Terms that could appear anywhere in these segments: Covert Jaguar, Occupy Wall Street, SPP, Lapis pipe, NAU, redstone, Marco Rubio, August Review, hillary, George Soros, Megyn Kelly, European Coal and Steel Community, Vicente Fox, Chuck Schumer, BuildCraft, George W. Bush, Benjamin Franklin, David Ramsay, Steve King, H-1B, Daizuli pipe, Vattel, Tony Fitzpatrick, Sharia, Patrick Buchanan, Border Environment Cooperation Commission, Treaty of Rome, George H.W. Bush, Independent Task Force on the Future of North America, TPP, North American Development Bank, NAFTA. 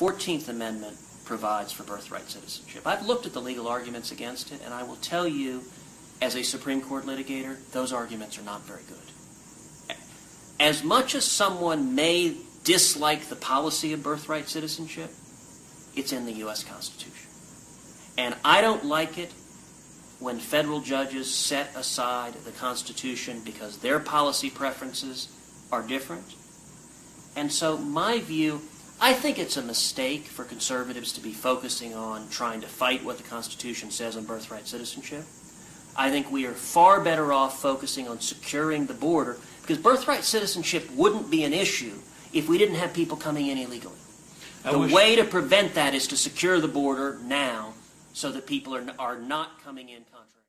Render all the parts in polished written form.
14th Amendment provides for birthright citizenship. I've looked at the legal arguments against it, and I will tell you, as a Supreme Court litigator, those arguments are not very good. As much as someone may dislike the policy of birthright citizenship, it's in the U.S. Constitution. And I don't like it when federal judges set aside the Constitution because their policy preferences are different. And so my view, I think it's a mistake for conservatives to be focusing on trying to fight what the Constitution says on birthright citizenship. I think we are far better off focusing on securing the border, because birthright citizenship wouldn't be an issue if we didn't have people coming in illegally. The way to prevent that is to secure the border now so that people are not coming in contrary.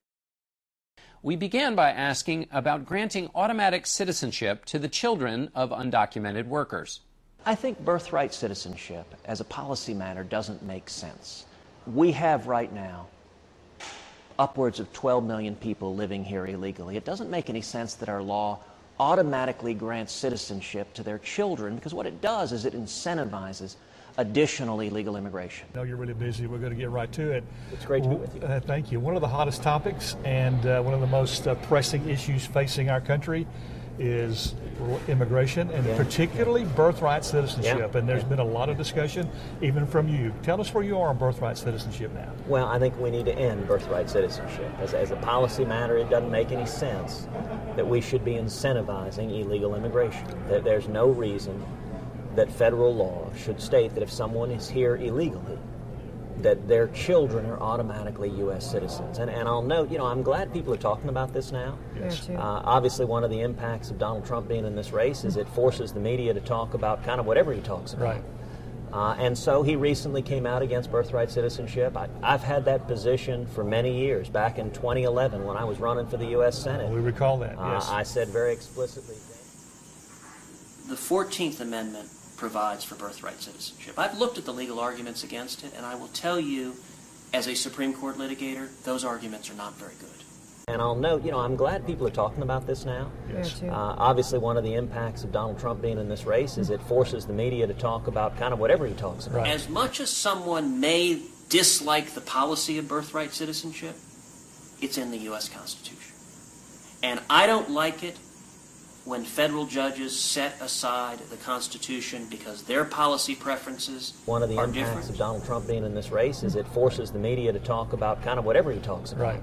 We began by asking about granting automatic citizenship to the children of undocumented workers. I think birthright citizenship as a policy matter doesn't make sense. We have right now upwards of 12 million people living here illegally. It doesn't make any sense that our law automatically grants citizenship to their children, because what it does is it incentivizes additional illegal immigration. I know you're really busy. We're going to get right to it. It's great to be with you. Thank you. One of the hottest topics and one of the most pressing issues facing our country is immigration, and particularly birthright citizenship. And there's been a lot of discussion, even from you. Tell us where you are on birthright citizenship now. Well, I think we need to end birthright citizenship. As a policy matter, it doesn't make any sense that we should be incentivizing illegal immigration. There's no reason that federal law should state that if someone is here illegally, that their children are automatically U.S. citizens. And I'll note, you know, I'm glad people are talking about this now. Yes. Obviously, one of the impacts of Donald Trump being in this race is it forces the media to talk about kind of whatever he talks about. Right. And so he recently came out against birthright citizenship. I've had that position for many years. Back in 2011, when I was running for the U.S. Senate. We recall that, yes. I said very explicitly. The 14th Amendment provides for birthright citizenship. I've looked at the legal arguments against it, and I will tell you, as a Supreme Court litigator, those arguments are not very good. And I'll note, you know, I'm glad people are talking about this now. Yes. Obviously, one of the impacts of Donald Trump being in this race is it forces the media to talk about kind of whatever he talks about. Right. As much as someone may dislike the policy of birthright citizenship, it's in the U.S. Constitution. And I don't like it when federal judges set aside the Constitution because their policy preferences are different. One of the impacts of Donald Trump being in this race is it forces the media to talk about kind of whatever he talks about.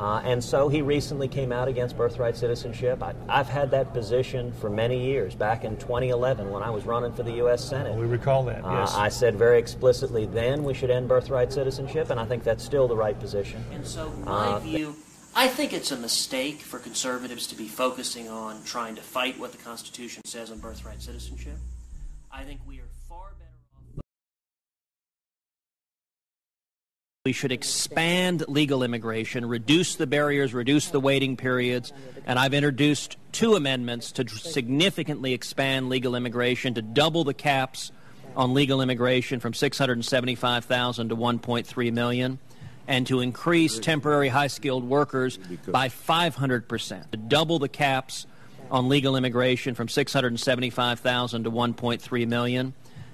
Right. And so he recently came out against birthright citizenship. I've had that position for many years. Back in 2011, when I was running for the U.S. Senate. We recall that, yes. I said very explicitly then we should end birthright citizenship, and I think that's still the right position. And so my view, I think it's a mistake for conservatives to be focusing on trying to fight what the Constitution says on birthright citizenship. I think we are far better off. We should expand legal immigration, reduce the barriers, reduce the waiting periods, and I've introduced two amendments to significantly expand legal immigration, to double the caps on legal immigration from 675,000 to 1.3 million. And to increase temporary high-skilled workers by 500%, to double the caps on legal immigration from 675,000 to 1.3 million,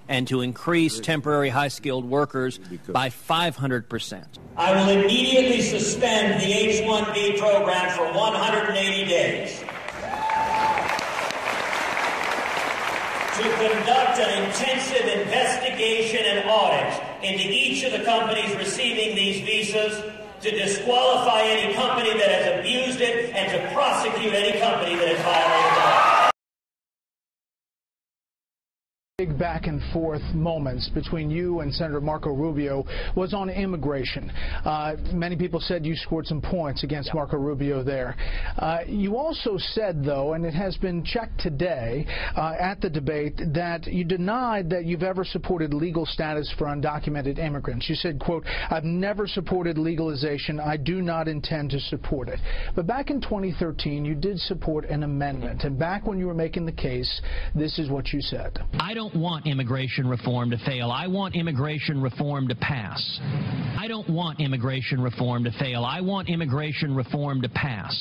and to increase temporary high-skilled workers by 500%. I will immediately suspend the H-1B program for 180 days to conduct an intensive investigation and audit into each of the companies receiving these visas, to disqualify any company that has abused it, and to prosecute any company that has violated the law. Big back and forth moments between you and Senator Marco Rubio was on immigration. Many people said you scored some points against Marco Rubio there. You also said, though, and it has been checked today at the debate, that you denied that you've ever supported legal status for undocumented immigrants. You said, quote, "I've never supported legalization. I do not intend to support it." But back in 2013, you did support an amendment. And back when you were making the case, this is what you said. I don't want immigration reform to fail. I want immigration reform to pass. I don't want immigration reform to fail. I want immigration reform to pass.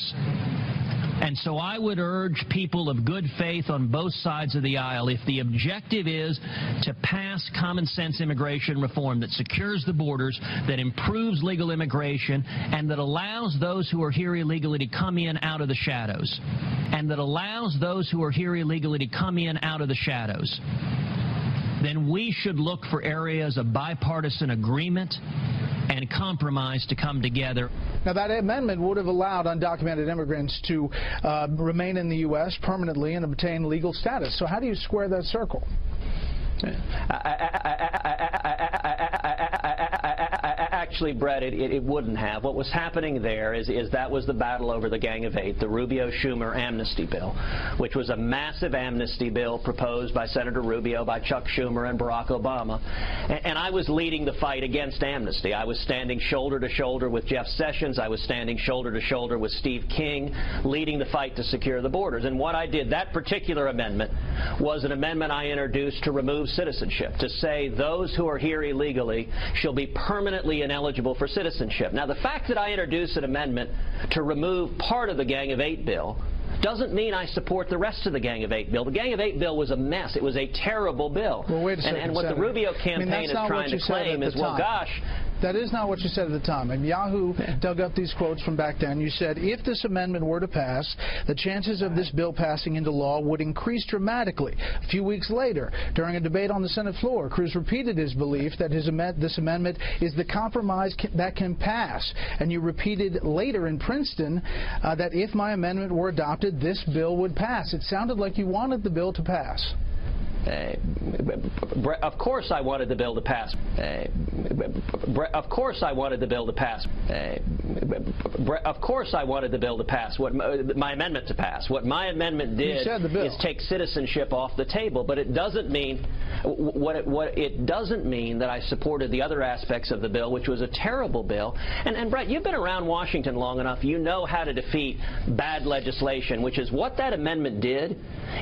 And so I would urge people of good faith on both sides of the aisle, if the objective is to pass common sense immigration reform that secures the borders, that improves legal immigration, and that allows those who are here illegally to come in out of the shadows, and that allows those who are here illegally to come in out of the shadows, then we should look for areas of bipartisan agreement and compromise to come together. Now, that amendment would have allowed undocumented immigrants to remain in the U.S. permanently and obtain legal status. So how do you square that circle? Actually, Brett, it wouldn't have. What was happening there is that was the battle over the Gang of Eight, the Rubio-Schumer amnesty bill, which was a massive amnesty bill proposed by Senator Rubio, by Chuck Schumer, and Barack Obama. And I was leading the fight against amnesty. I was standing shoulder to shoulder with Jeff Sessions. I was standing shoulder to shoulder with Steve King, leading the fight to secure the borders. And what I did, that particular amendment, was an amendment I introduced to remove citizenship, to say those who are here illegally shall be permanently ineligible for citizenship. Now, the fact that I introduced an amendment to remove part of the Gang of Eight bill doesn't mean I support the rest of the Gang of Eight bill. The Gang of Eight bill was a mess. It was a terrible bill. Well, wait a second, and what Senator, the Rubio campaign is trying to claim is, well, gosh, that is not what you said at the time. And Yahoo dug up these quotes from back then. You said, if this amendment were to pass, the chances of this bill passing into law would increase dramatically. A few weeks later, during a debate on the Senate floor, Cruz repeated his belief that this amendment is the compromise that can pass. And you repeated later in Princeton that if my amendment were adopted, this bill would pass. It sounded like you wanted the bill to pass. Of course I wanted the bill to pass. Of course I wanted the bill to pass. Of course I wanted the bill to pass. What my amendment to pass. What my amendment did is take citizenship off the table. But it doesn't mean what it doesn't mean that I supported the other aspects of the bill, which was a terrible bill. And Brett, you've been around Washington long enough. You know how to defeat bad legislation, which is what that amendment did.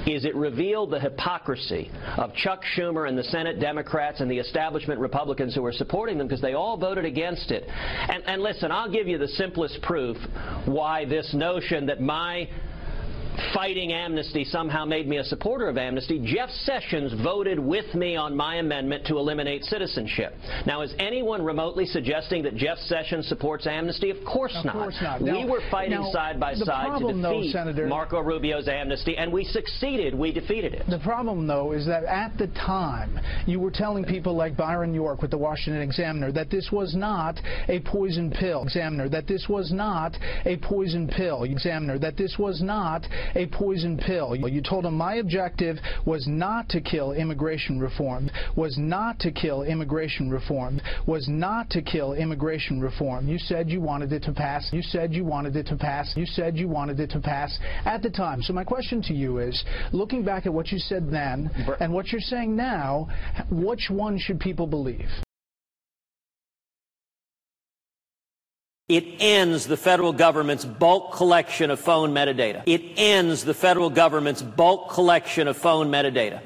Is it revealed the hypocrisy of Chuck Schumer and the Senate Democrats and the establishment Republicans who were supporting them, because they all voted against it. And listen, I'll give you the simplest proof why this notion that my fighting amnesty somehow made me a supporter of amnesty. Jeff Sessions voted with me on my amendment to eliminate citizenship. Now, is anyone remotely suggesting that Jeff Sessions supports amnesty? Of course not. We were fighting side by side to defeat Marco Rubio's amnesty, and we succeeded. We defeated it. The problem, though, is that at the time, you were telling people like Byron York with the Washington Examiner that this was not a poison pill. Examiner, that this was not a poison pill. Examiner, that this was not a poison pill. You told him my objective was not to kill immigration reform, was not to kill immigration reform, was not to kill immigration reform. You said you wanted it to pass. You said you wanted it to pass. You said you wanted it to pass at the time. So my question to you is, looking back at what you said then and what you're saying now, which one should people believe? It ends the federal government's bulk collection of phone metadata. It ends the federal government's bulk collection of phone metadata.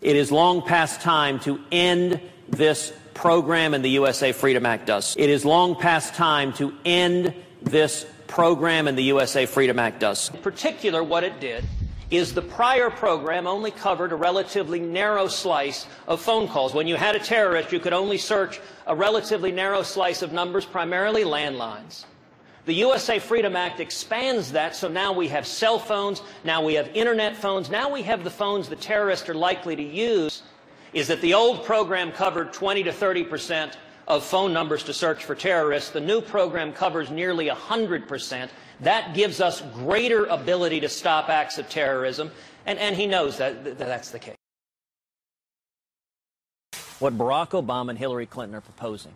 It is long past time to end this program, and the USA Freedom Act does. It is long past time to end this program, and the USA Freedom Act does. In particular, what it did is the prior program only covered a relatively narrow slice of phone calls. When you had a terrorist, you could only search a relatively narrow slice of numbers, primarily landlines. The USA Freedom Act expands that, so now we have cell phones, now we have internet phones, now we have the phones the terrorists are likely to use. Is that the old program covered 20% to 30% of phone numbers to search for terrorists. The new program covers nearly 100%. That gives us greater ability to stop acts of terrorism, and he knows that that's the case. What Barack Obama and Hillary Clinton are proposing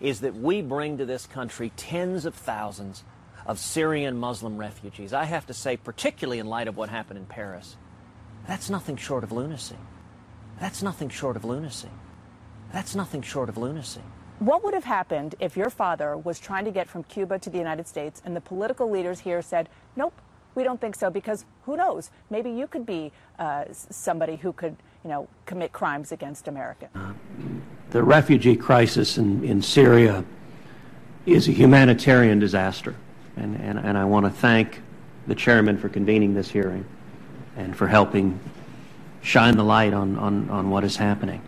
is that we bring to this country tens of thousands of Syrian Muslim refugees. I have to say, particularly in light of what happened in Paris, that's nothing short of lunacy. That's nothing short of lunacy. That's nothing short of lunacy. What would have happened if your father was trying to get from Cuba to the United States and the political leaders here said, nope, we don't think so, because who knows, maybe you could be somebody who could, you know, commit crimes against America. The refugee crisis in Syria is a humanitarian disaster, and I want to thank the chairman for convening this hearing and for helping shine the light on what is happening.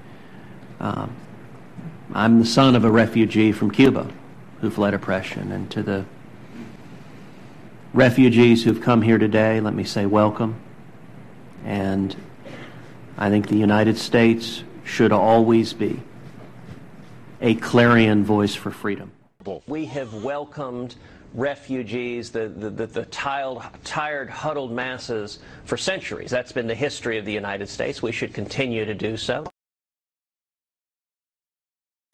I'm the son of a refugee from Cuba who fled oppression, and to the refugees who've come here today, let me say welcome. And I think the United States should always be a clarion voice for freedom. We have welcomed refugees, the tired, huddled masses for centuries. That's been the history of the United States. We should continue to do so.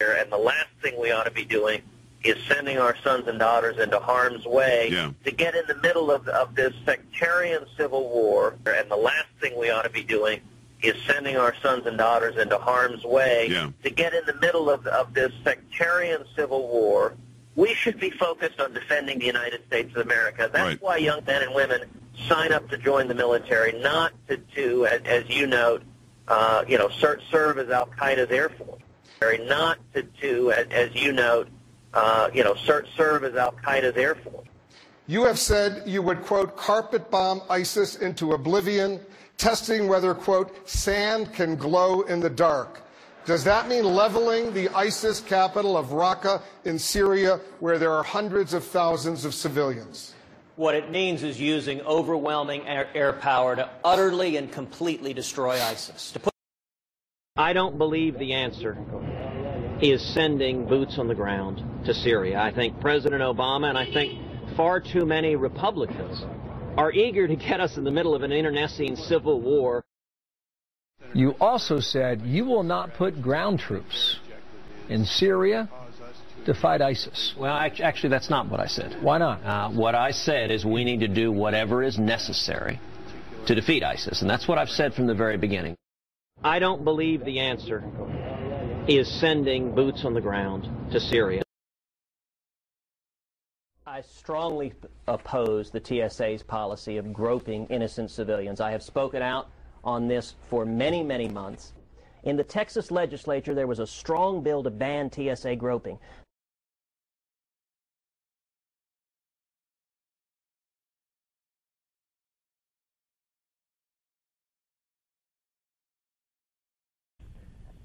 And the last thing we ought to be doing is sending our sons and daughters into harm's way to get in the middle of this sectarian civil war. And the last thing we ought to be doing is sending our sons and daughters into harm's way to get in the middle of this sectarian civil war. We should be focused on defending the United States of America. That's right. Why young men and women sign up to join the military, not to as you note, serve as Al-Qaeda's Air Force. Not to, as you note, serve as Al-Qaeda's Air Force. You have said you would, quote, carpet bomb ISIS into oblivion, testing whether, quote, sand can glow in the dark. Does that mean leveling the ISIS capital of Raqqa in Syria, where there are hundreds of thousands of civilians? What it means is using overwhelming air power to utterly and completely destroy ISIS. I don't believe the answer is sending boots on the ground to Syria. I think President Obama and I think far too many Republicans are eager to get us in the middle of an internecine civil war. You also said you will not put ground troops in Syria to fight ISIS. Well, actually, that's not what I said. Why not? What I said is we need to do whatever is necessary to defeat ISIS, and that's what I've said from the very beginning. I don't believe the answer is sending boots on the ground to Syria. I strongly oppose the TSA's policy of groping innocent civilians. I have spoken out on this for many, many months. In the Texas legislature, there was a strong bill to ban TSA groping.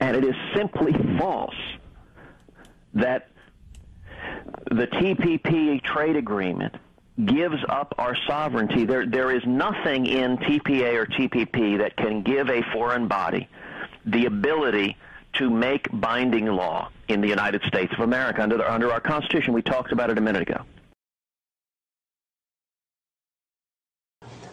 And it is simply false that the TPP trade agreement gives up our sovereignty. There is nothing in TPA or TPP that can give a foreign body the ability to make binding law in the United States of America under our Constitution. We talked about it a minute ago.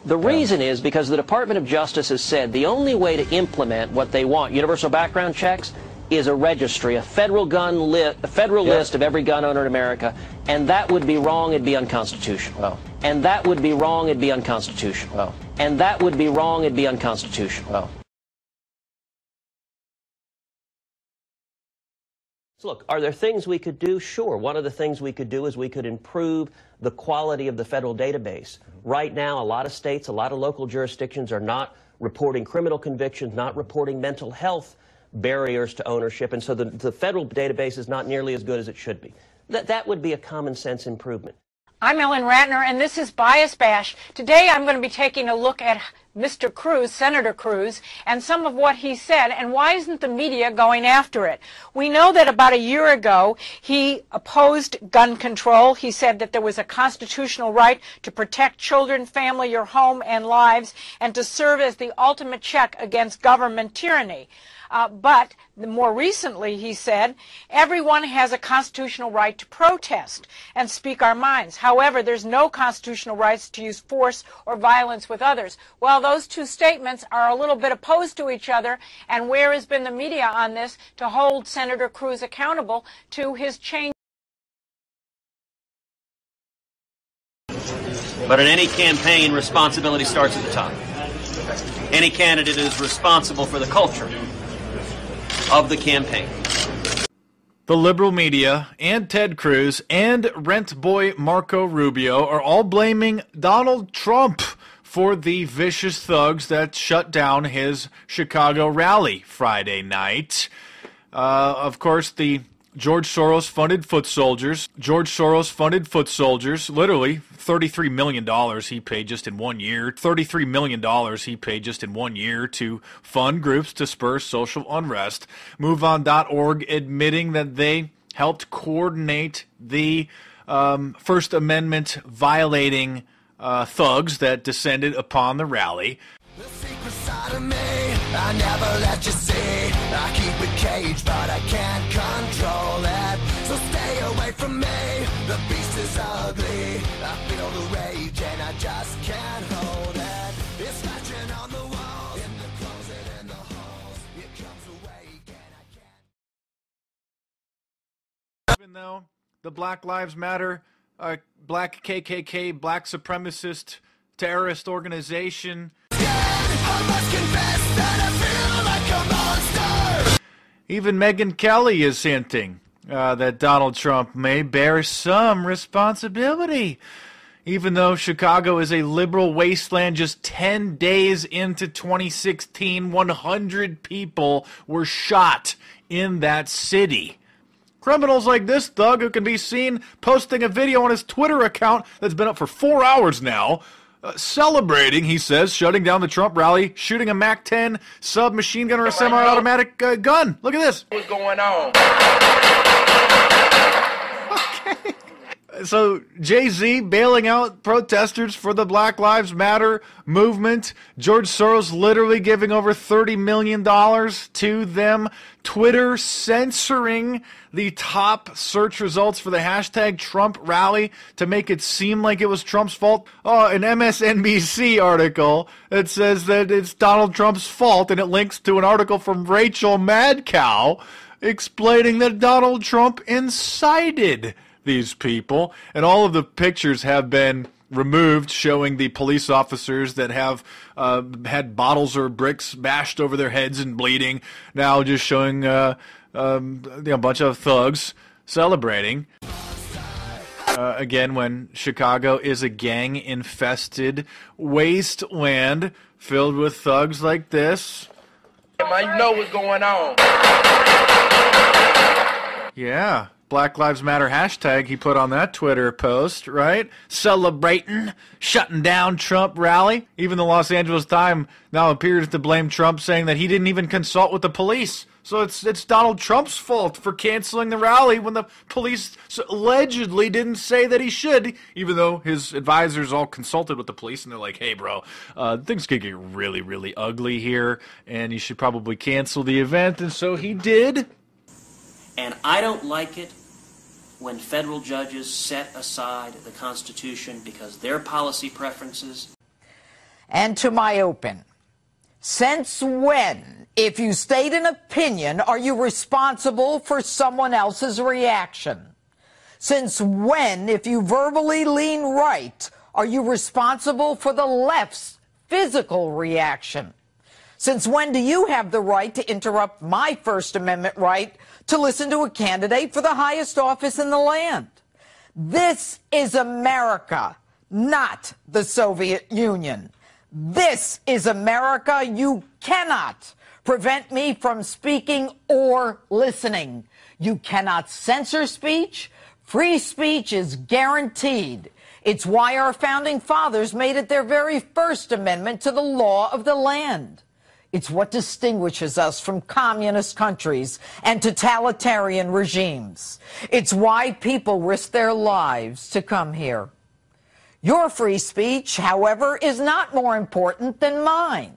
The reason is because the Department of Justice has said the only way to implement what they want, universal background checks, is a registry, a federal list of every gun owner in America, and that would be wrong. It'd be unconstitutional. Well, and that would be wrong. It'd be unconstitutional. Well, and that would be wrong. It'd be unconstitutional. Well, look, are there things we could do? Sure. One of the things we could do is we could improve the quality of the federal database. Right now, a lot of states, a lot of local jurisdictions are not reporting criminal convictions, not reporting mental health barriers to ownership, and so the federal database is not nearly as good as it should be. That would be a common sense improvement. I'm Ellen Ratner, and this is Bias Bash. Today I'm going to be taking a look at Mr. Cruz, Senator Cruz, and some of what he said, and why isn't the media going after it? We know that about a year ago he opposed gun control. He said that there was a constitutional right to protect children, family, your home, and lives, and to serve as the ultimate check against government tyranny. But more recently, he said, everyone has a constitutional right to protest and speak our minds. However, there's no constitutional rights to use force or violence with others. Well, those two statements are a little bit opposed to each other, and where has been the media on this to hold Senator Cruz accountable to his change? But in any campaign, responsibility starts at the top. Any candidate is responsible for the culture of the campaign. The liberal media and Ted Cruz and rent boy Marco Rubio are all blaming Donald Trump for the vicious thugs that shut down his Chicago rally Friday night. Of course, the George Soros funded foot soldiers. George Soros funded foot soldiers. Literally, $33 million he paid just in 1 year. $33 million he paid just in 1 year to fund groups to spur social unrest. MoveOn.org admitting that they helped coordinate the First Amendment violating thugs that descended upon the rally. The secret side of me, I never let you see. I keep it caged, but I can't control it. So stay away from me, the beast is ugly. I feel the rage and I just can't hold it. It's scratching on the walls, in the closet, in the halls. It comes awake and I can't. Even though the Black Lives Matter, black KKK, black supremacist, terrorist organization... I must confess that I feel like a monster. Even Megyn Kelly is hinting that Donald Trump may bear some responsibility. Even though Chicago is a liberal wasteland, just 10 days into 2016, 100 people were shot in that city. Criminals like this thug, who can be seen posting a video on his Twitter account that's been up for 4 hours now, celebrating, he says, shutting down the Trump rally, shooting a MAC-10 submachine gun or a semi-automatic gun. Look at this. What's going on? Okay. So Jay-Z bailing out protesters for the Black Lives Matter movement. George Soros literally giving over $30 million to them. Twitter censoring the top search results for the hashtag Trump rally to make it seem like it was Trump's fault. Oh, an MSNBC article that says that it's Donald Trump's fault, and it links to an article from Rachel Maddow explaining that Donald Trump incited these people, and all of the pictures have been removed showing the police officers that have had bottles or bricks bashed over their heads and bleeding, now just showing a bunch of thugs celebrating. Again, when Chicago is a gang-infested wasteland filled with thugs like this. Man, you know what's going on. Yeah. Black Lives Matter hashtag he put on that Twitter post, right? Celebrating, shutting down Trump rally. Even the Los Angeles Times now appears to blame Trump, saying that he didn't even consult with the police. So it's Donald Trump's fault for canceling the rally when the police allegedly didn't say that he should, even though his advisors all consulted with the police, and they're like, hey, bro, things could get really, really ugly here, and you should probably cancel the event. And so he did. And I don't like it when federal judges set aside the Constitution because their policy preferences. And to my open, since when, if you state an opinion, are you responsible for someone else's reaction? Since when, if you verbally lean right, are you responsible for the left's physical reaction? Since when do you have the right to interrupt my First Amendment right to listen to a candidate for the highest office in the land? This is America, not the Soviet Union. This is America. You cannot prevent me from speaking or listening. You cannot censor speech. Free speech is guaranteed. It's why our founding fathers made it their very first amendment to the law of the land. It's what distinguishes us from communist countries and totalitarian regimes. It's why people risk their lives to come here. Your free speech, however, is not more important than mine.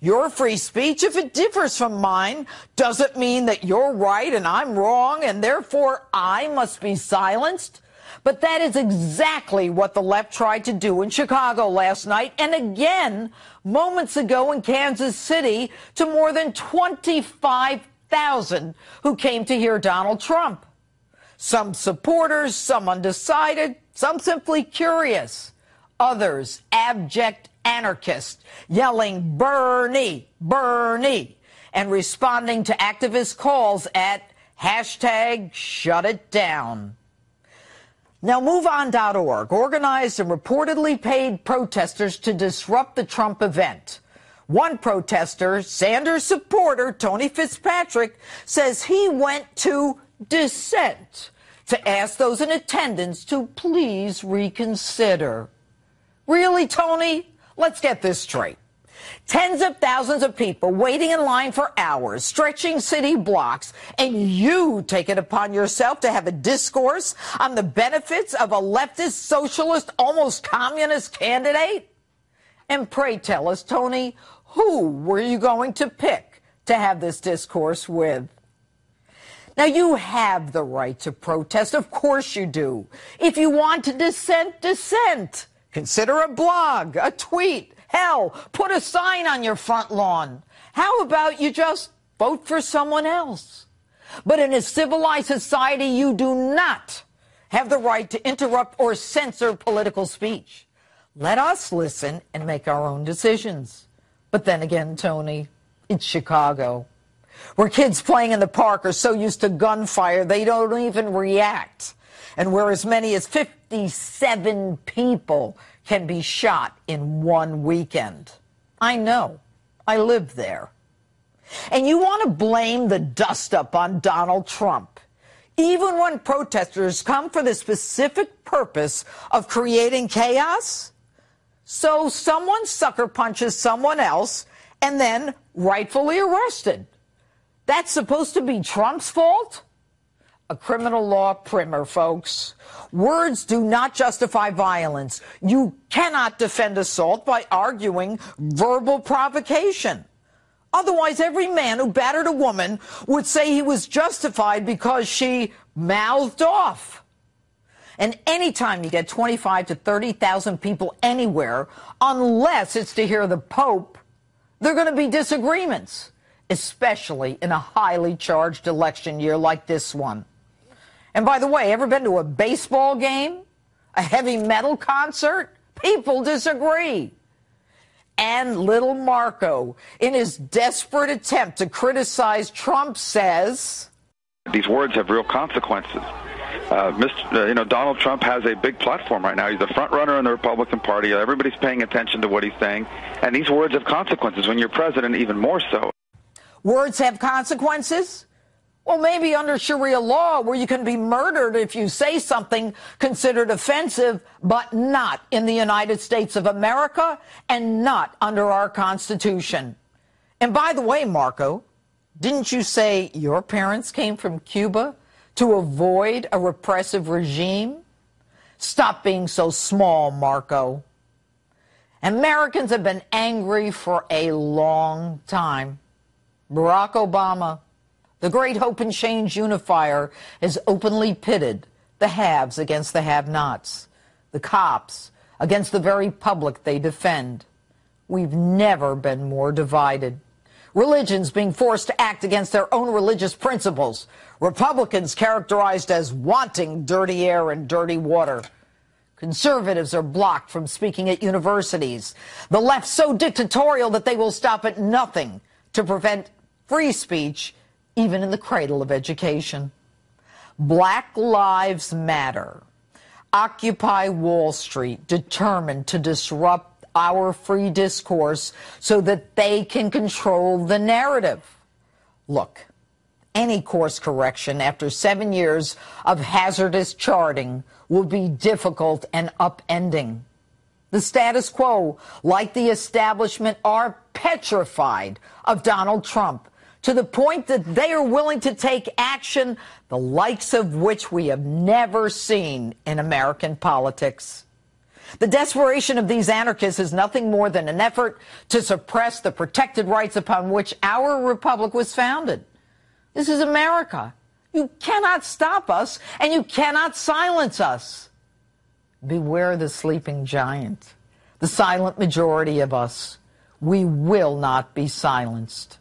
Your free speech, if it differs from mine, doesn't mean that you're right and I'm wrong and therefore I must be silenced. But that is exactly what the left tried to do in Chicago last night and again moments ago in Kansas City to more than 25,000 who came to hear Donald Trump. Some supporters, some undecided, some simply curious, others abject anarchists yelling Bernie, Bernie, and responding to activist calls at hashtag shut it down. Now, MoveOn.org organized and reportedly paid protesters to disrupt the Trump event. One protester, Sanders supporter Tony Fitzpatrick, says he went to dissent to ask those in attendance to please reconsider. Really, Tony? Let's get this straight. Tens of thousands of people waiting in line for hours, stretching city blocks, and you take it upon yourself to have a discourse on the benefits of a leftist, socialist, almost communist candidate? And pray tell us, Tony, who were you going to pick to have this discourse with? Now, you have the right to protest. Of course you do. If you want to dissent, dissent. Consider a blog, a tweet. Hell, put a sign on your front lawn. How about you just vote for someone else? But in a civilized society, you do not have the right to interrupt or censor political speech. Let us listen and make our own decisions. But then again, Tony, it's Chicago, where kids playing in the park are so used to gunfire they don't even react, and where as many as 57 people can be shot in one weekend. I know. I live there. And you want to blame the dust-up on Donald Trump, even when protesters come for the specific purpose of creating chaos? So someone sucker punches someone else and then rightfully arrested. That's supposed to be Trump's fault? A criminal law primer, folks. Words do not justify violence. You cannot defend assault by arguing verbal provocation. Otherwise, every man who battered a woman would say he was justified because she mouthed off. And anytime you get 25 to 30,000 people anywhere, unless it's to hear the Pope, there are going to be disagreements, especially in a highly charged election year like this one. And by the way, ever been to a baseball game, a heavy metal concert? People disagree. And little Marco, in his desperate attempt to criticize Trump, says, these words have real consequences. Donald Trump has a big platform right now. He's the front runner in the Republican Party. Everybody's paying attention to what he's saying. And these words have consequences when you're president, even more so. Words have consequences? Well, maybe under Sharia law, where you can be murdered if you say something considered offensive, but not in the United States of America and not under our Constitution. And by the way, Marco, didn't you say your parents came from Cuba to avoid a repressive regime? Stop being so small, Marco. Americans have been angry for a long time. Barack Obama, the great hope and change unifier, has openly pitted the haves against the have-nots, the cops against the very public they defend. We've never been more divided. Religions being forced to act against their own religious principles. Republicans characterized as wanting dirty air and dirty water. Conservatives are blocked from speaking at universities. The left so dictatorial that they will stop at nothing to prevent free speech even in the cradle of education. Black Lives Matter, Occupy Wall Street, determined to disrupt our free discourse so that they can control the narrative. Look, any course correction after 7 years of hazardous charting will be difficult and upending. The status quo, like the establishment, are petrified of Donald Trump, to the point that they are willing to take action, the likes of which we have never seen in American politics. The desperation of these anarchists is nothing more than an effort to suppress the protected rights upon which our republic was founded. This is America. You cannot stop us, and you cannot silence us. Beware the sleeping giant, the silent majority of us. We will not be silenced.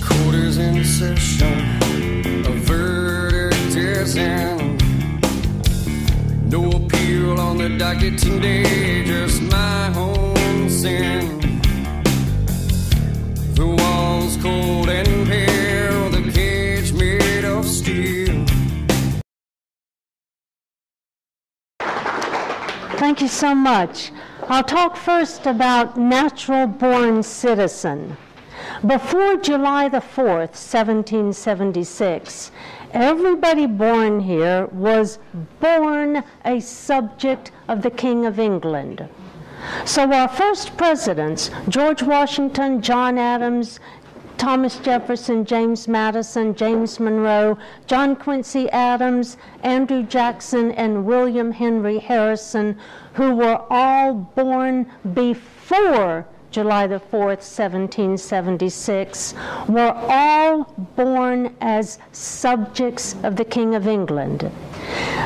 Quarters in session, a verdict is in. No appeal on the docket today, just my own sin. The walls cold and pale, the cage made of steel. Thank you so much. I'll talk first about natural-born citizen. Before July the 4th, 1776, everybody born here was born a subject of the King of England. So our first presidents, George Washington, John Adams, Thomas Jefferson, James Madison, James Monroe, John Quincy Adams, Andrew Jackson, and William Henry Harrison, who were all born before July the 4th, 1776, were all born as subjects of the King of England.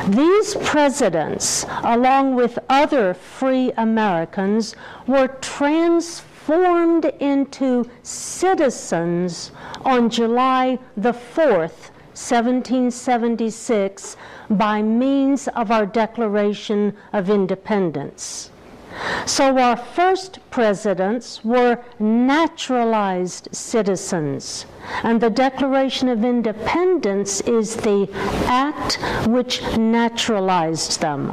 These presidents, along with other free Americans, were transformed into citizens on July the 4th, 1776, by means of our Declaration of Independence. So our first presidents were naturalized citizens, and the Declaration of Independence is the act which naturalized them.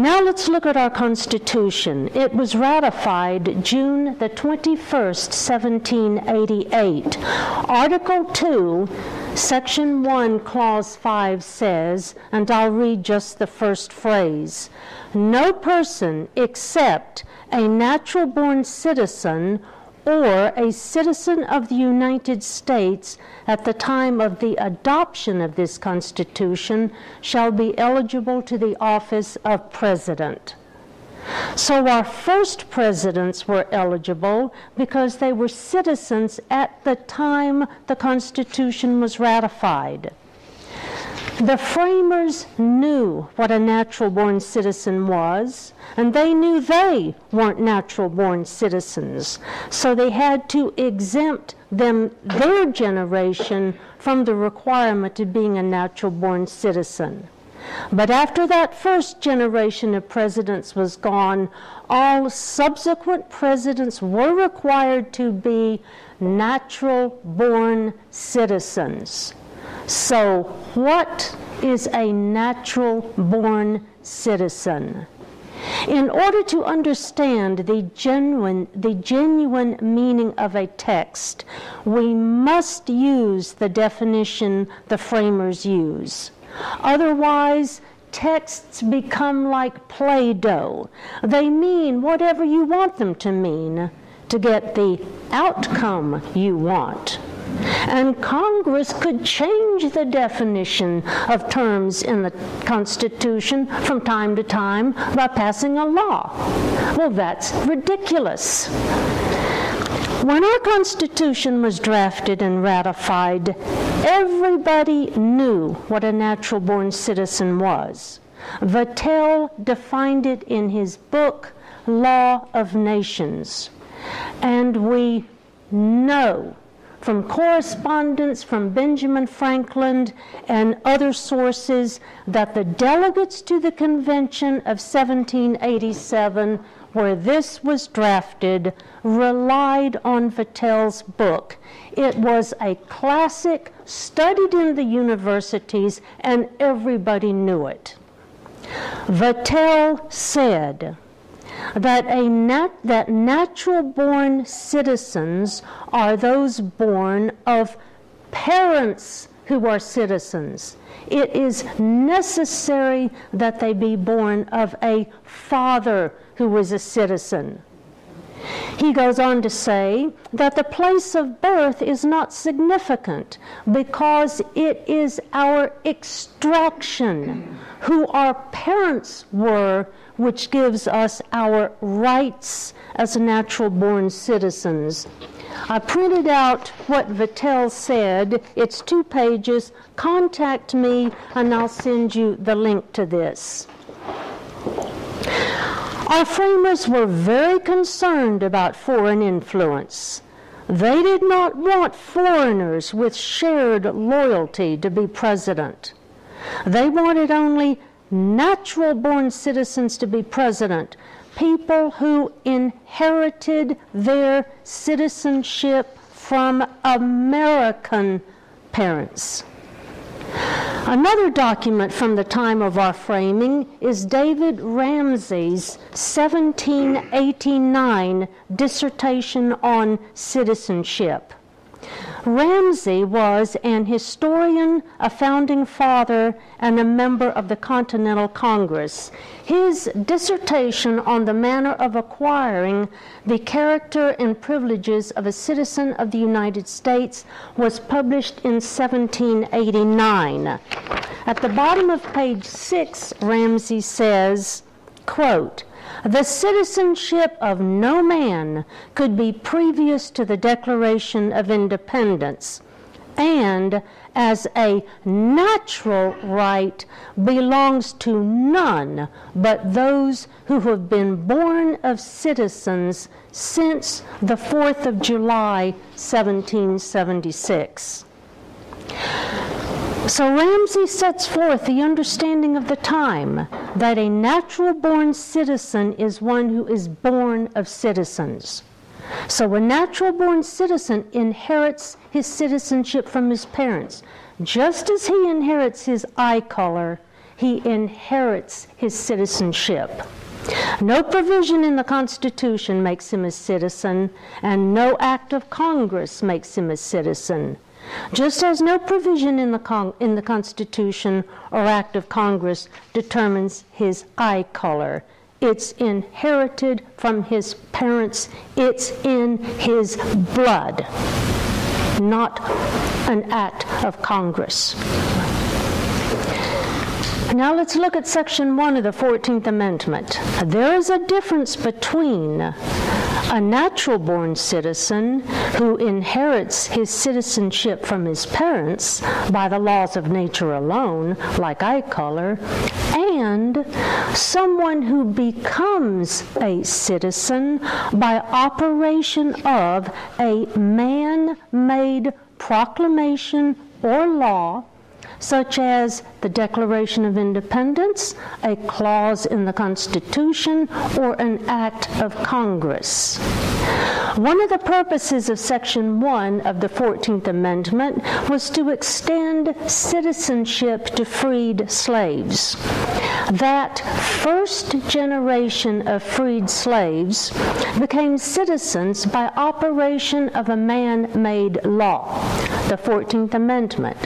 Now let's look at our Constitution. It was ratified June the 21st, 1788. Article 2, Section 1, Clause 5 says, and I'll read just the first phrase, "No person except a natural-born citizen or a citizen of the United States at the time of the adoption of this Constitution shall be eligible to the office of President." So our first presidents were eligible because they were citizens at the time the Constitution was ratified. The framers knew what a natural-born citizen was, and they knew they weren't natural-born citizens, so they had to exempt their generation from the requirement of being a natural-born citizen. But after that first generation of presidents was gone, all subsequent presidents were required to be natural-born citizens. So what is a natural-born citizen? In order to understand the genuine meaning of a text, we must use the definition the framers use. Otherwise, texts become like Play-Doh. They mean whatever you want them to mean to get the outcome you want. And Congress could change the definition of terms in the Constitution from time to time by passing a law. Well, that's ridiculous. When our Constitution was drafted and ratified, everybody knew what a natural-born citizen was. Vattel defined it in his book, Law of Nations. And we know from correspondence from Benjamin Franklin and other sources that the delegates to the Convention of 1787, where this was drafted, relied on Vattel's book. It was a classic studied in the universities, and everybody knew it. Vattel said that natural-born citizens are those born of parents who are citizens. It is necessary that they be born of a father who is a citizen. He goes on to say that the place of birth is not significant because it is our extraction, who our parents were, which gives us our rights as natural-born citizens. I printed out what Vattel said. It's 2 pages. Contact me, and I'll send you the link to this. Our framers were very concerned about foreign influence. They did not want foreigners with shared loyalty to be president. They wanted only natural-born citizens to be president, people who inherited their citizenship from American parents. Another document from the time of our framing is David Ramsay's 1789 dissertation on citizenship. Ramsay was an historian, a founding father, and a member of the Continental Congress. His dissertation on the manner of acquiring the character and privileges of a citizen of the United States was published in 1789. At the bottom of page 6, Ramsay says, quote, "The citizenship of no man could be previous to the Declaration of Independence, and as a natural right belongs to none but those who have been born of citizens since the 4th of July, 1776. So Ramsay sets forth the understanding of the time that a natural-born citizen is one who is born of citizens. So a natural-born citizen inherits his citizenship from his parents. Just as he inherits his eye color, he inherits his citizenship. No provision in the Constitution makes him a citizen, and no act of Congress makes him a citizen. Just as no provision in the Constitution or Act of Congress determines his eye color, it's inherited from his parents, it's in his blood, not an act of Congress. Now let's look at Section 1 of the 14th Amendment. There is a difference between a natural-born citizen who inherits his citizenship from his parents by the laws of nature alone, like eye color, and someone who becomes a citizen by operation of a man-made proclamation or law, such as the Declaration of Independence, a clause in the Constitution, or an act of Congress. One of the purposes of Section 1 of the 14th Amendment was to extend citizenship to freed slaves. That first generation of freed slaves became citizens by operation of a man-made law, the 14th Amendment.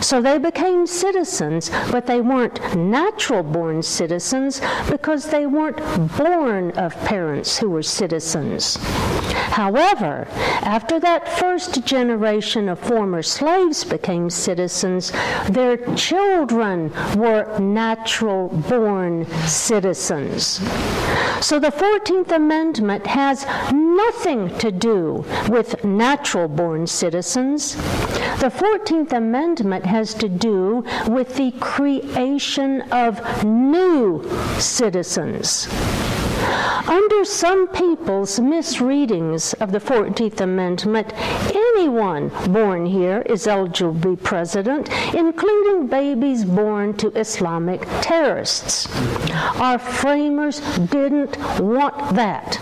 So they became citizens, but they weren't natural-born citizens because they weren't born of parents who were citizens. However, after that first generation of former slaves became citizens, their children were natural-born citizens. So the 14th Amendment has nothing to do with natural-born citizens. The 14th Amendment has to do with the creation of new citizens. Under some people's misreadings of the 14th Amendment, anyone born here is eligible to be president, including babies born to Islamic terrorists. Our framers didn't want that.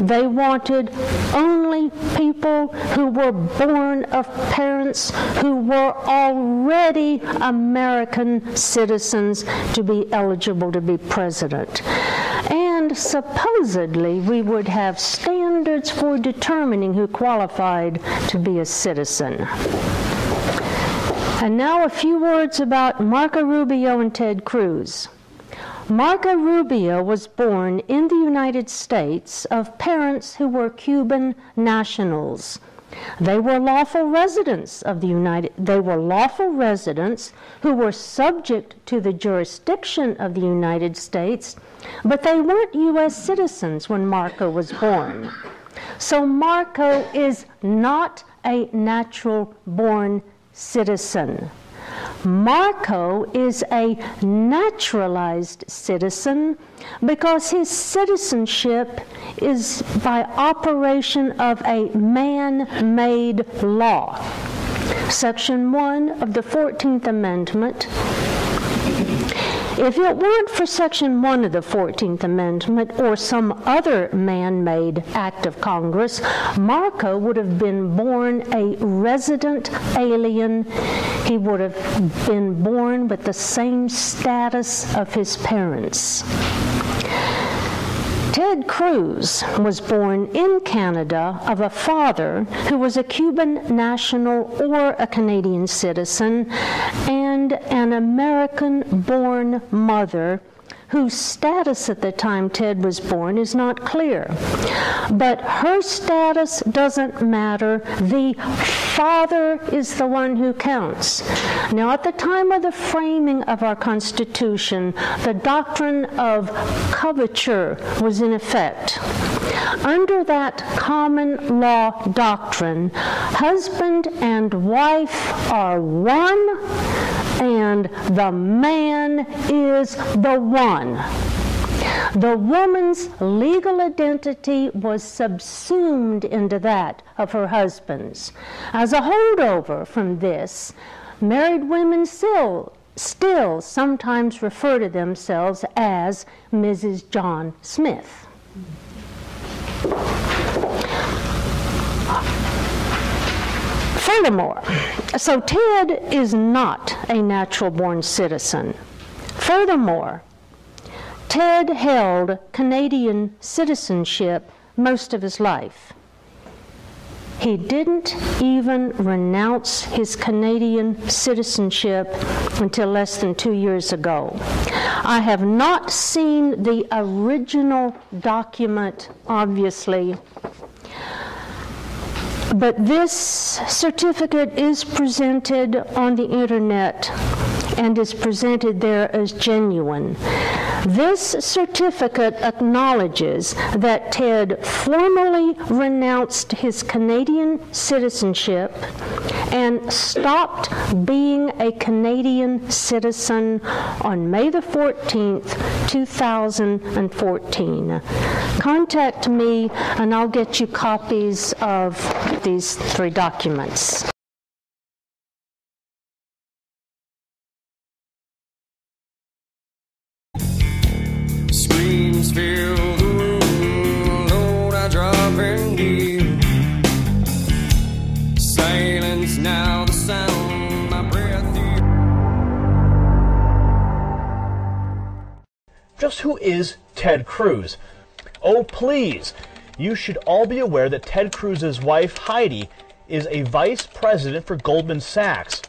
They wanted only people who were born of parents who were already American citizens to be eligible to be president. And supposedly, we would have standards for determining who qualified to be a citizen. And now a few words about Marco Rubio and Ted Cruz. Marco Rubio was born in the United States of parents who were Cuban nationals. They were lawful residents of the United States who were subject to the jurisdiction of the United States, but they weren't U.S. citizens when Marco was born. So Marco is not a natural-born citizen. Marco is a naturalized citizen because his citizenship is by operation of a man-made law. Section 1 of the 14th Amendment If it weren't for Section 1 of the 14th Amendment or some other man-made act of Congress, Marco would have been born a resident alien. He would have been born with the same status of his parents. Ted Cruz was born in Canada of a father who was a Cuban national or a Canadian citizen and an American-born mother whose status at the time Ted was born is not clear. But her status doesn't matter. The father is the one who counts. Now, at the time of the framing of our Constitution, the doctrine of coverture was in effect. Under that common law doctrine, husband and wife are one, and the man is the one. The woman's legal identity was subsumed into that of her husband's. As a holdover from this, married women still sometimes refer to themselves as Mrs. John Smith. Furthermore, so Ted is not a natural-born citizen. Furthermore, Ted held Canadian citizenship most of his life. He didn't even renounce his Canadian citizenship until less than 2 years ago. I have not seen the original document, obviously, but this certificate is presented on the internet and is presented there as genuine. This certificate acknowledges that Ted formally renounced his Canadian citizenship and stopped being a Canadian citizen on May the 14th, 2014. Contact me and I'll get you copies of these three documents. Screams fill the room, Lord, I drop and yield. Silence now, the sound, my breath. Just who is Ted Cruz? Oh, please. You should all be aware that Ted Cruz's wife, Heidi, is a vice president for Goldman Sachs.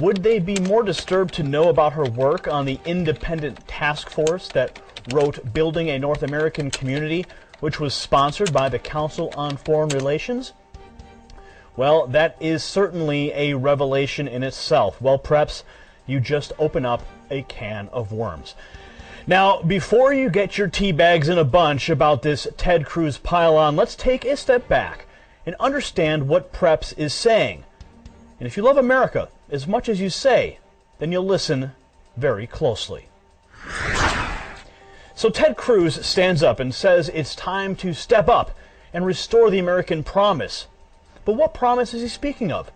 Would they be more disturbed to know about her work on the independent task force that wrote Building a North American Community, which was sponsored by the Council on Foreign Relations? Well, that is certainly a revelation in itself. Well, perhaps you just open up a can of worms. Now, before you get your tea bags in a bunch about this Ted Cruz pile-on, let's take a step back and understand what PREPS is saying. And if you love America as much as you say, then you'll listen very closely. So Ted Cruz stands up and says it's time to step up and restore the American promise. But what promise is he speaking of?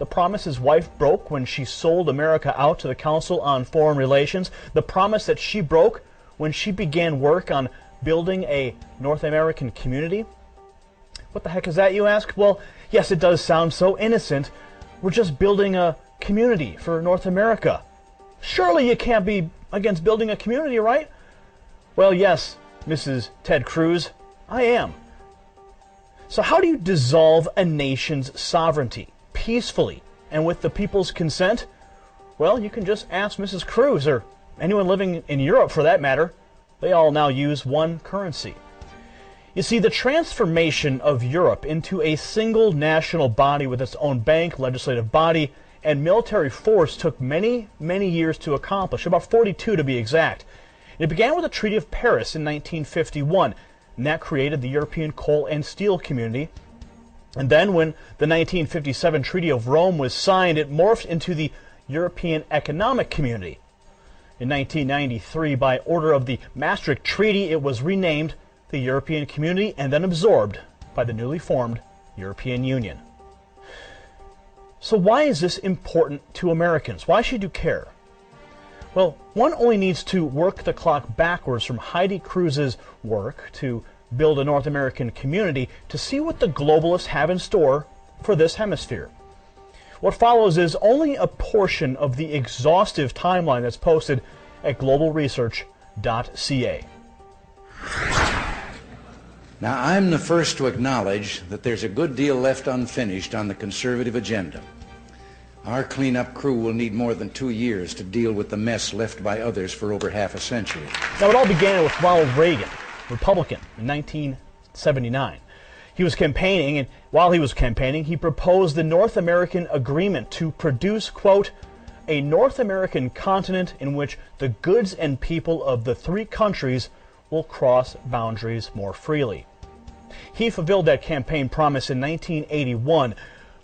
The promise his wife broke when she sold America out to the Council on Foreign Relations. The promise that she broke when she began work on building a North American community. What the heck is that, you ask? Well, yes, it does sound so innocent. We're just building a community for North America. Surely you can't be against building a community, right? Well, yes, Mrs. Ted Cruz, I am. So how do you dissolve a nation's sovereignty peacefully and with the people's consent? Well, you can just ask Mrs. Cruz, or anyone living in Europe for that matter. They all now use one currency. You see, the transformation of Europe into a single national body with its own bank, legislative body, and military force took many, many years to accomplish, about 42 to be exact. It began with the Treaty of Paris in 1951, and that created the European coal and steel community. And then when the 1957 Treaty of Rome was signed, it morphed into the European Economic Community. In 1993, by order of the Maastricht Treaty, it was renamed the European Community and then absorbed by the newly formed European Union. So why is this important to Americans? Why should you care? Well, one only needs to work the clock backwards from Heidi Cruz's work to build a North American community to see what the globalists have in store for this hemisphere. What follows is only a portion of the exhaustive timeline that's posted at globalresearch.ca. Now, I'm the first to acknowledge that there's a good deal left unfinished on the conservative agenda. Our cleanup crew will need more than 2 years to deal with the mess left by others for over half a century. Now, it all began with Ronald Reagan, Republican, in 1979. He was campaigning, and while he was campaigning, he proposed the North American Agreement to produce, quote, a North American continent in which the goods and people of the three countries will cross boundaries more freely. He fulfilled that campaign promise in 1981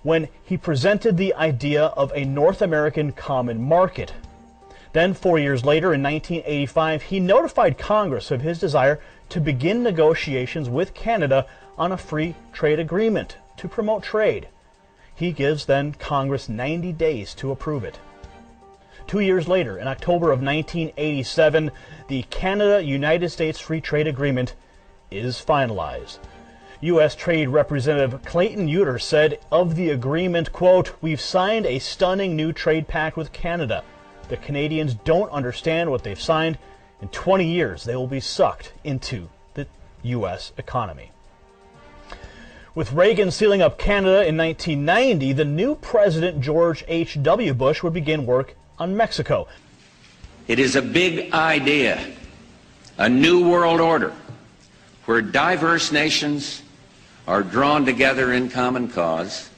when he presented the idea of a North American common market. Then 4 years later, in 1985, he notified Congress of his desire to begin negotiations with Canada on a free trade agreement to promote trade. He gives then Congress 90 days to approve it. 2 years later, in October of 1987, the Canada-United States Free Trade Agreement is finalized. U.S. Trade Representative Clayton Uttar said of the agreement, quote, "We've signed a stunning new trade pact with Canada. The Canadians don't understand what they've signed. In 20 years, they will be sucked into the U.S. economy." With Reagan sealing up Canada in 1990, the new president, George H.W. Bush, would begin work on Mexico. It is a big idea, a new world order where diverse nations are drawn together in common cause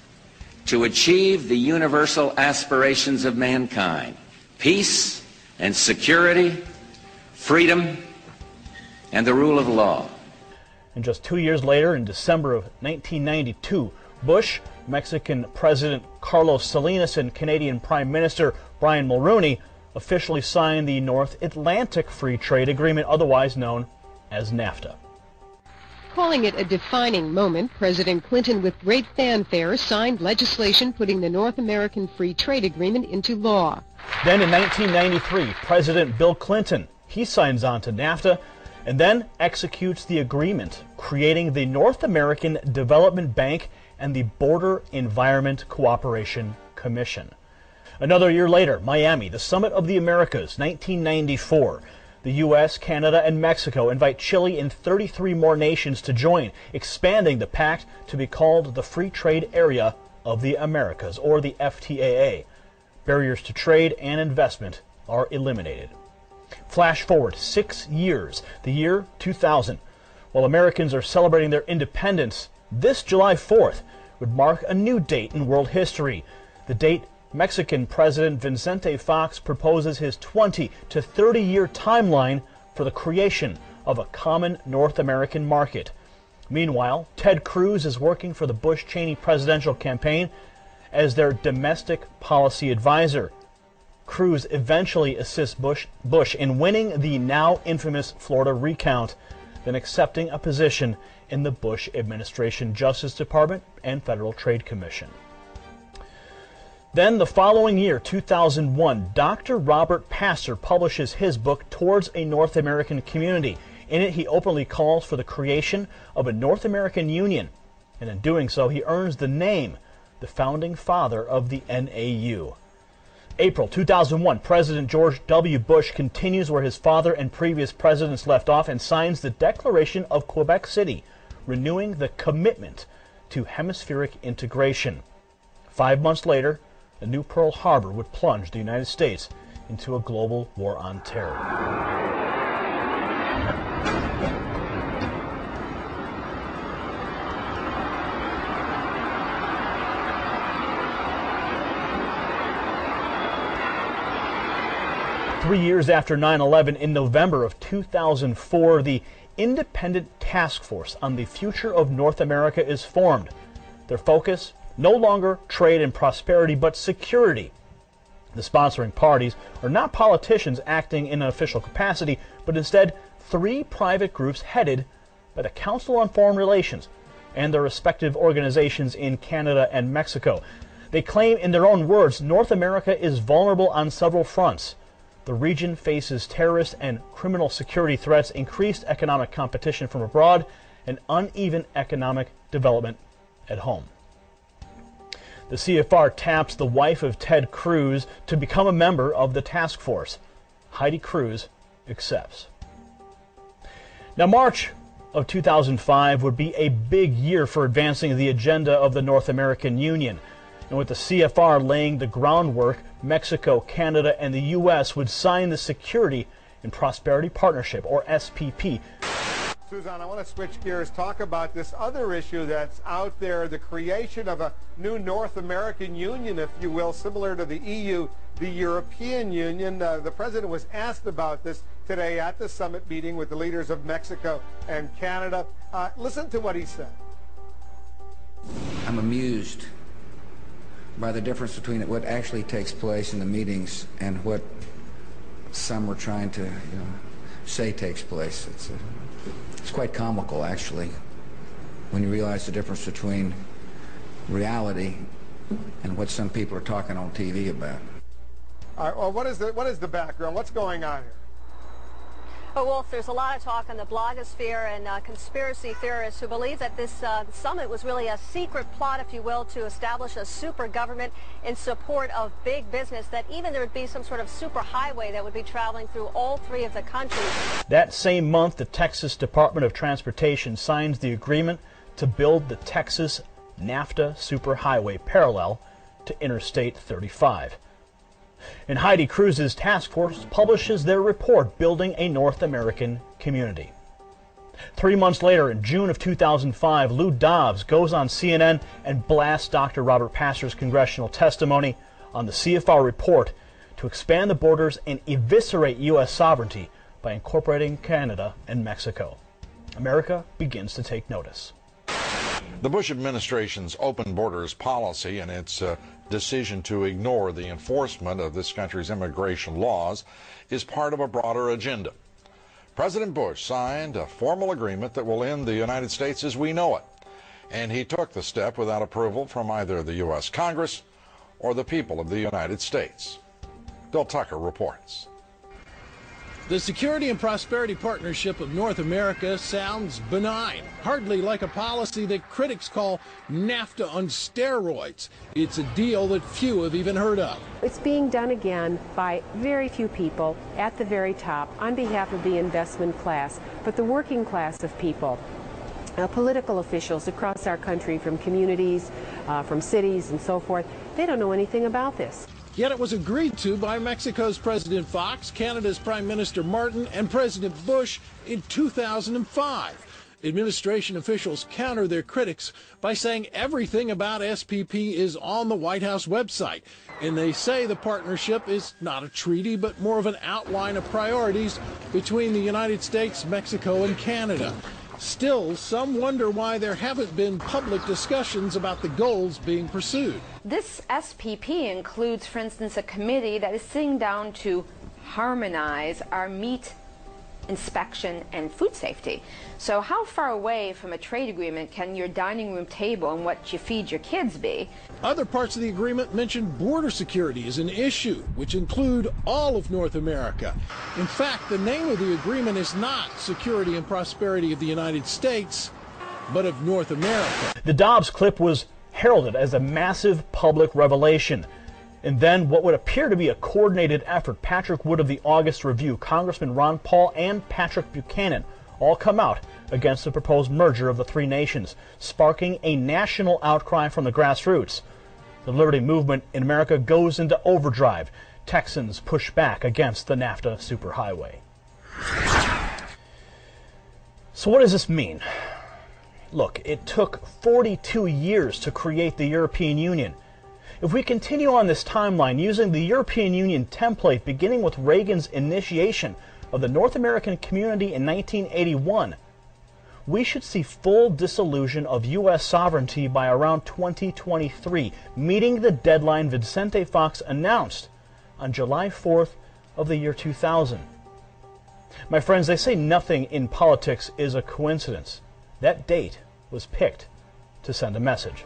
to achieve the universal aspirations of mankind: peace and security, freedom, and the rule of law. And just 2 years later, in December of 1992, Bush, Mexican President Carlos Salinas, and Canadian Prime Minister Brian Mulroney officially signed the North Atlantic Free Trade Agreement, otherwise known as NAFTA. Calling it a defining moment, President Clinton, with great fanfare, signed legislation putting the North American Free Trade Agreement into law. Then in 1993, President Bill Clinton, he signs on to NAFTA and then executes the agreement, creating the North American Development Bank and the Border Environment Cooperation Commission. Another year later, Miami, the Summit of the Americas, 1994. The U.S., Canada, and Mexico invite Chile and 33 more nations to join, expanding the pact to be called the Free Trade Area of the Americas, or the FTAA. Barriers to trade and investment are eliminated. Flash forward 6 years, the year 2000. While Americans are celebrating their independence, this July 4th would mark a new date in world history, the date Mexican President Vicente Fox proposes his 20 to 30-year timeline for the creation of a common North American market. Meanwhile, Ted Cruz is working for the Bush-Cheney presidential campaign as their domestic policy advisor. Cruz eventually assists Bush in winning the now infamous Florida recount, then accepting a position in the Bush administration Justice Department and Federal Trade Commission. Then the following year, 2001, Dr. Robert Passer publishes his book, Towards a North American Community. In it, he openly calls for the creation of a North American Union, and in doing so, he earns the name, the founding father of the NAU. April 2001, President George W. Bush continues where his father and previous presidents left off and signs the Declaration of Quebec City, renewing the commitment to hemispheric integration. 5 months later, the new Pearl Harbor would plunge the United States into a global war on terror. Three years after 9/11, in November of 2004, the Independent Task Force on the Future of North America is formed. Their focus: no longer trade and prosperity, but security. The sponsoring parties are not politicians acting in an official capacity, but instead three private groups headed by the Council on Foreign Relations and their respective organizations in Canada and Mexico. They claim, in their own words, North America is vulnerable on several fronts. The region faces terrorist and criminal security threats, increased economic competition from abroad, and uneven economic development at home. The CFR taps the wife of Ted Cruz to become a member of the task force. Heidi Cruz accepts. Now, March of 2005 would be a big year for advancing the agenda of the North American Union. And with the CFR laying the groundwork, Mexico, Canada, and the U.S. would sign the Security and Prosperity Partnership, or SPP. Suzanne, I want to switch gears, talk about this other issue that's out there, the creation of a new North American Union, if you will, similar to the EU, the European Union. The president was asked about this today at the summit meeting with the leaders of Mexico and Canada. Listen to what he said. I'm amused by the difference between what actually takes place in the meetings and what some are trying to say takes place. It's quite comical, actually, when you realize the difference between reality and what some people are talking on TV about. Well, what is the background? What's going on here? But Wolf, there's a lot of talk on the blogosphere and conspiracy theorists who believe that this summit was really a secret plot, if you will, to establish a super government in support of big business, that even there would be some sort of super highway that would be traveling through all three of the countries. That same month, the Texas Department of Transportation signs the agreement to build the Texas NAFTA superhighway parallel to Interstate 35. And Heidi Cruz's task force publishes their report, Building a North American Community. 3 months later, in June of 2005, Lou Dobbs goes on CNN and blasts Dr. Robert Pastor's congressional testimony on the CFR report to expand the borders and eviscerate U.S. sovereignty by incorporating Canada and Mexico. America begins to take notice. The Bush administration's open borders policy and its decision to ignore the enforcement of this country's immigration laws is part of a broader agenda. President Bush signed a formal agreement that will end the United States as we know it, and he took the step without approval from either the U.S. Congress or the people of the United States. Bill Tucker reports. The Security and Prosperity Partnership of North America sounds benign, hardly like a policy that critics call NAFTA on steroids. It's a deal that few have even heard of. It's being done again by very few people at the very top on behalf of the investment class, but the working class of people. Political officials across our country, from communities, from cities and so forth, they don't know anything about this. Yet it was agreed to by Mexico's President Fox, Canada's Prime Minister Martin, and President Bush in 2005. Administration officials counter their critics by saying everything about SPP is on the White House website. And they say the partnership is not a treaty, but more of an outline of priorities between the United States, Mexico, and Canada. Still, some wonder why there haven't been public discussions about the goals being pursued. This SPP includes, for instance, a committee that is sitting down to harmonize our meat inspection and food safety. So how far away from a trade agreement can your dining room table and what you feed your kids be? Other parts of the agreement mention border security as an issue, which include all of North America. In fact, the name of the agreement is not Security and Prosperity of the United States, but of North America. The Dobbs clip was heralded as a massive public revelation. And then what would appear to be a coordinated effort, Patrick Wood of the August Review, Congressman Ron Paul, and Patrick Buchanan all come out against the proposed merger of the three nations, sparking a national outcry from the grassroots. The Liberty Movement in America goes into overdrive. Texans push back against the NAFTA superhighway. So what does this mean? Look, it took 42 years to create the European Union. If we continue on this timeline using the European Union template, beginning with Reagan's initiation of the North American Community in 1981, we should see full dissolution of U.S. sovereignty by around 2023, meeting the deadline Vicente Fox announced on July 4th of the year 2000. My friends, they say nothing in politics is a coincidence. That date was picked to send a message.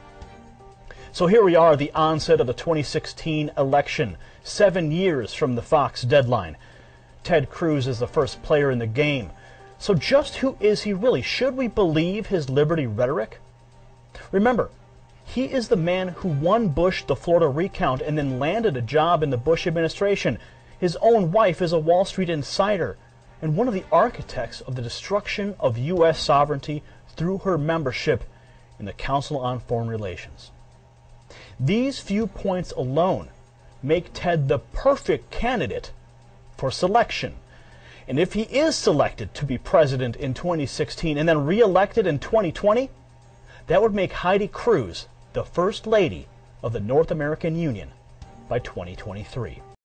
So here we are at the onset of the 2016 election, 7 years from the Fox deadline. Ted Cruz is the first player in the game. So just who is he really? Should we believe his liberty rhetoric? Remember, he is the man who won Bush the Florida recount and then landed a job in the Bush administration. His own wife is a Wall Street insider and one of the architects of the destruction of U.S. sovereignty through her membership in the Council on Foreign Relations. These few points alone make Ted the perfect candidate for selection. And if he is selected to be president in 2016 and then re-elected in 2020, that would make Heidi Cruz the First Lady of the North American Union by 2023.